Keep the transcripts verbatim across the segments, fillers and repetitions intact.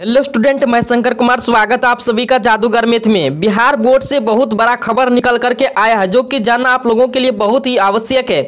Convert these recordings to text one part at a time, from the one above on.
Hello student, मैं शंकर कुमार, स्वागत है आप सभी का जादूगर मैथ में। बिहार बोर्ड से बहुत बड़ा खबर निकल करके आया है जो कि जानना आप लोगों के लिए बहुत ही आवश्यक है।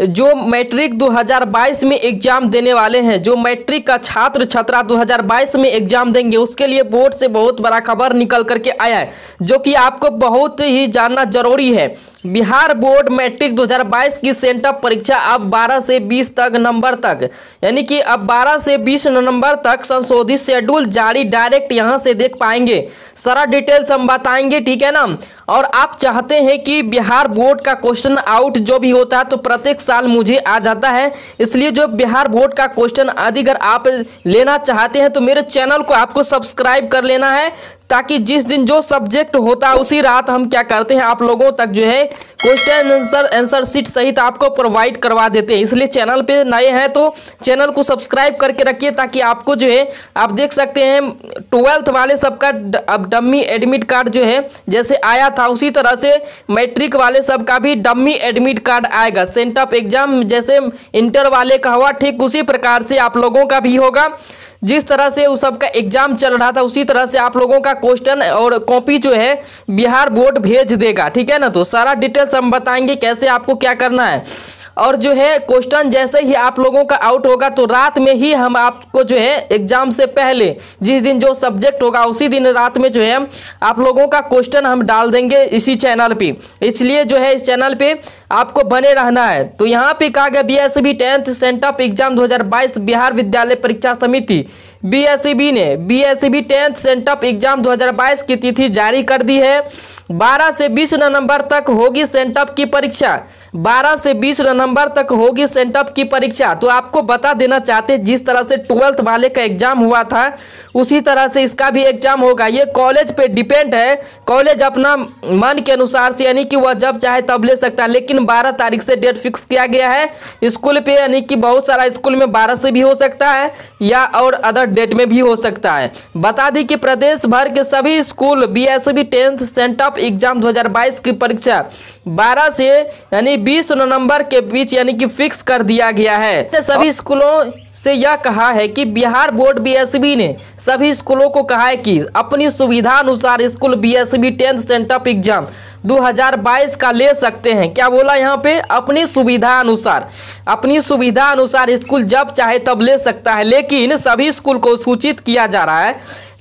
जो मैट्रिक दो हज़ार बाईस में एग्जाम देने वाले हैं, जो मैट्रिक का छात्र छात्रा दो हज़ार बाईस में एग्जाम देंगे, उसके लिए बोर्ड से बहुत बड़ा खबर निकल करके आया है जो कि आपको बहुत ही जानना जरूरी है। बिहार बोर्ड मैट्रिक दो हज़ार बाईस की सेंटअप परीक्षा अब बारह से बीस तक नंबर तक यानी कि अब बारह से बीस नंबर तक संशोधित शेड्यूल जारी डायरेक्ट यहां से देख पाएंगे। सारा डिटेल्स हम बताएंगे, ठीक है ना। और आप चाहते हैं कि बिहार बोर्ड का क्वेश्चन आउट जो भी होता है तो प्रत्येक साल मुझे आ जाता है, इसलिए जो बिहार बोर्ड का क्वेश्चन आदि अगर आप लेना चाहते हैं तो मेरे चैनल को आपको सब्सक्राइब कर लेना है, ताकि जिस दिन जो सब्जेक्ट होता है उसी रात हम क्या करते हैं आप लोगों तक जो है क्वेश्चन आंसर आंसर शीट सहित आपको प्रोवाइड करवा देते हैं। इसलिए चैनल पे नए हैं तो चैनल को सब्सक्राइब करके रखिए, ताकि आपको जो है आप देख सकते हैं ट्वेल्थ वाले सबका अब डम्मी एडमिट कार्ड जो है जैसे आया था, उसी तरह से मैट्रिक वाले सबका भी डम्मी एडमिट कार्ड आएगा। सेंटअप एग्जाम जैसे इंटर वाले का हुआ, ठीक उसी प्रकार से आप लोगों का भी होगा। जिस तरह से उस सबका एग्जाम चल रहा था उसी तरह से आप लोगों का क्वेश्चन और कॉपी जो है बिहार बोर्ड भेज देगा, ठीक है ना। तो सारा डिटेल्स हम बताएंगे कैसे आपको क्या करना है, और जो है क्वेश्चन जैसे ही आप लोगों का आउट होगा तो रात में ही हम आपको जो है एग्जाम से पहले जिस दिन जो सब्जेक्ट होगा उसी दिन रात में जो है आप लोगों का क्वेश्चन हम डाल देंगे इसी चैनल पे। इसलिए जो है इस चैनल पे आपको बने रहना है। तो यहाँ पे कहा गया B S E B tenth sent up exam दो हज़ार बाईस Bihar Vidyalaya Pariksha Samiti B S E B ने B S E B tenth sent up exam दो हज़ार बाईस की तिथि जारी कर दी है। बारह से बीस नवंबर तक होगी सेंटअप की परीक्षा, बारह से बीस नवंबर तक होगी सेंटअप की परीक्षा। तो आपको बता देना चाहते हैं जिस तरह से ट्वेल्थ वाले का एग्जाम हुआ था उसी तरह से इसका भी एग्जाम होगा। ये कॉलेज पे डिपेंड है, कॉलेज अपना मन के अनुसार से यानी कि वह जब चाहे तब ले सकता है, लेकिन बारह तारीख से डेट फिक्स किया गया है। स्कूल पे यानी कि बहुत सारा स्कूल में बारह से भी हो सकता है या और अदर डेट में भी हो सकता है। बता दी कि प्रदेश भर के सभी school B S B tenth sent up exam दो हज़ार बाईस की परीक्षा बारह से यानी बीस नवंबर के बीच यानी कि फिक्स कर दिया गया है। सभी स्कूलों से यह कहा है कि बिहार बोर्ड बीएसईबी ने सभी स्कूलों को कहा है कि अपनी सुविधा अनुसार school BSEB tenth sent up exam दो हज़ार बाईस का ले सकते हैं। क्या बोला यहाँ पे, अपनी सुविधा अनुसार, अपनी सुविधा अनुसार स्कूल जब चाहे तब ले सकता है, लेकिन सभी स्कूल को सूचित किया जा रहा है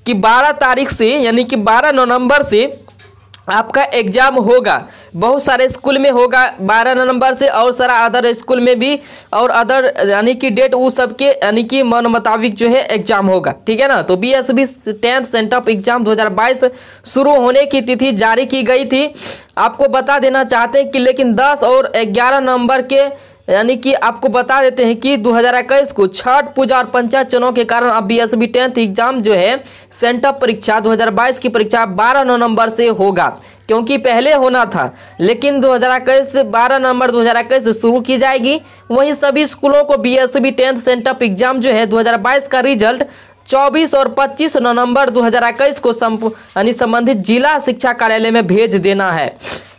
कि बारह तारीख से यानी कि बारह नवम्बर से आपका एग्जाम होगा। बहुत सारे स्कूल में होगा बारह नवंबर से और सारा अदर स्कूल में भी, और अदर यानी कि डेट उस सब के यानी कि मन मुताबिक जो है एग्जाम होगा, ठीक है ना। तो B S B tenth sent up exam दो हज़ार बाईस शुरू होने की तिथि जारी की गई थी। आपको बता देना चाहते हैं कि लेकिन दस और ग्यारह नवंबर के यानी कि आपको बता देते हैं कि दो हज़ार इक्कीस को छठ पूजा और पंचायत चुनाव के कारण अब B S B tenth exam जो है सेंटअप परीक्षा दो हज़ार बाईस की परीक्षा बारह नवंबर से होगा, क्योंकि पहले होना था, लेकिन दो हज़ार इक्कीस से बारह नवंबर दो हज़ार इक्कीस से शुरू की जाएगी। वहीं सभी स्कूलों को B S B tenth sent up exam जो है दो हज़ार बाईस का रिजल्ट चौबीस और पच्चीस नवंबर दो हज़ार इक्कीस को यानी संबंधित जिला शिक्षा कार्यालय में भेज देना है,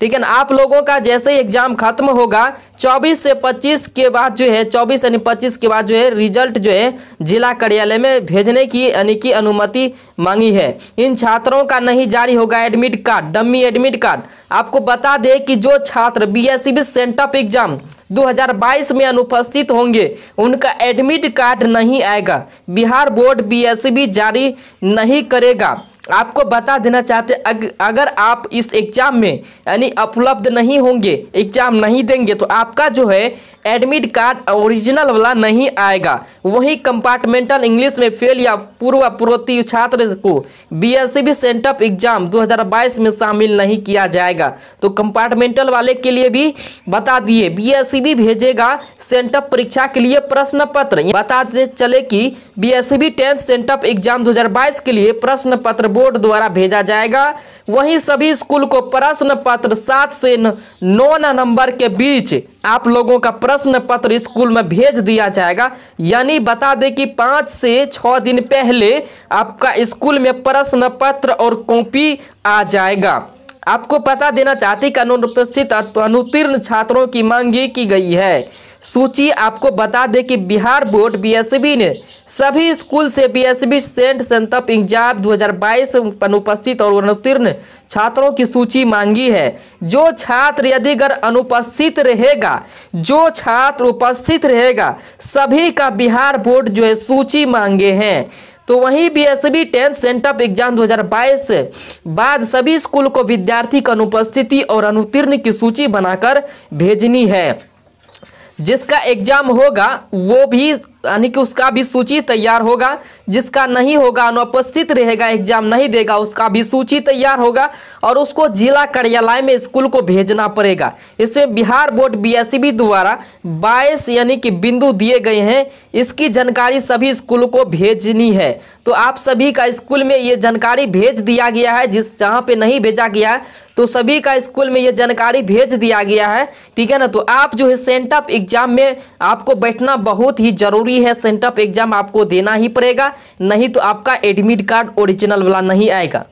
ठीक है ना। आप लोगों का जैसे ही एग्जाम खत्म होगा चौबीस से पच्चीस के बाद जो है चौबीस यानी पच्चीस के बाद जो है रिजल्ट जो है जिला कार्यालय में भेजने की यानी कि अनुमति मांगी है। इन छात्रों का नहीं जारी होगा admit card, dummy admit card. आपको बता दें कि जो छात्र B S B sent up exam दो हज़ार बाईस में अनुपस्थित होंगे उनका एडमिट कार्ड नहीं आएगा, Bihar board B S B जारी नहीं करेगा। आपको बता देना चाहते अग, अगर आप इस एग्जाम में यानी उपलब्ध नहीं होंगे, एग्जाम नहीं देंगे, तो आपका जो है एडमिट कार्ड ओरिजिनल वाला नहीं आएगा। वहीं कंपार्टमेंटल इंग्लिश में फेल या पूर्व पूर्वोत्तर छात्र को बीएसईबी सेंटअप एग्जाम दो हज़ार बाईस में शामिल नहीं किया जाएगा। तो कंपार्टमेंटल वाले के लिए भी बता दिए बीएसईबी भेजेगा सेंटअप परीक्षा के लिए प्रश्न पत्र। बताते चले कि बीएसईबी टेंथ सेंटअप एग्जाम दो हज़ार बाईस के लिए प्रश्न पत्र बोर्ड द्वारा भेजा जाएगा। वहीं सभी स्कूल को प्रश्न पत्र सात से नौ नवंबर के बीच आप लोगों का प्रश्न पत्र स्कूल में भेज दिया जाएगा, यानी बता दें कि पाँच से छः दिन पहले आपका स्कूल में प्रश्न पत्र और कॉपी आ जाएगा। आपको पता देना चाहते कि अनुपस्थित अनुत्तीर्ण छात्रों की मांग की गई है। सूची। आपको बता दें कि बिहार बोर्ड बीएसबी ने सभी स्कूल से बीएसबी सेंट सेंटअप एग्जाम दो हज़ार बाईस अनुपस्थित और अनुत्तीर्ण छात्रों की सूची मांगी है। जो छात्र यदि अगर अनुपस्थित रहेगा, जो छात्र उपस्थित रहेगा, सभी का बिहार बोर्ड जो है सूची मांगे हैं। तो वहीं बीएसबी टेंथ सेंटअप एग्जाम दो हज़ार बाईस बाद सभी स्कूल को विद्यार्थी की अनुपस्थिति और अनुत्तीर्ण की सूची बनाकर भेजनी है। जिसका एग्जाम होगा वो भी यानी कि उसका भी सूची तैयार होगा, जिसका नहीं होगा अनुपस्थित रहेगा एग्जाम नहीं देगा उसका भी सूची तैयार होगा और उसको जिला कार्यालय में स्कूल को भेजना पड़ेगा। इसमें बिहार बोर्ड बीएसबी द्वारा बाईस यानी कि बिंदु दिए गए हैं, इसकी जानकारी सभी स्कूलों को भेजनी है। तो आप सभी का स्कूल में ये जानकारी भेज दिया गया है, जिस जहाँ पे नहीं भेजा गया है तो सभी का स्कूल में ये जानकारी भेज दिया गया है, ठीक है ना। तो आप जो है सेंटअप एग्जाम में आपको बैठना बहुत ही जरूरी है, सेंटअप एग्जाम आपको देना ही पड़ेगा, नहीं तो आपका एडमिट कार्ड ओरिजिनल वाला नहीं आएगा।